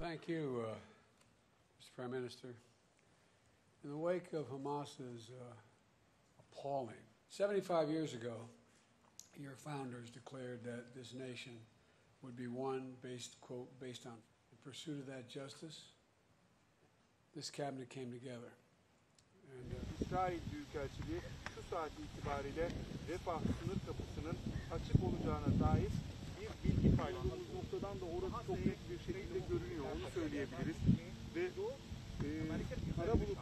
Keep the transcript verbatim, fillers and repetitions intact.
Thank you, uh, Mister Prime Minister. In the wake of Hamas's uh, appalling, seventy-five years ago, your founders declared that this nation would be one based, quote, based on the pursuit of that justice. This cabinet came together. And, uh, İsrail Büyükelçiliği şu saat itibariyle refah sınır kapısının açık olacağına dair bir bilgi paylaşıldı. Bu noktadan da orası çok net bir şekilde görünüyor, onu söyleyebiliriz. Ve e, kara bulut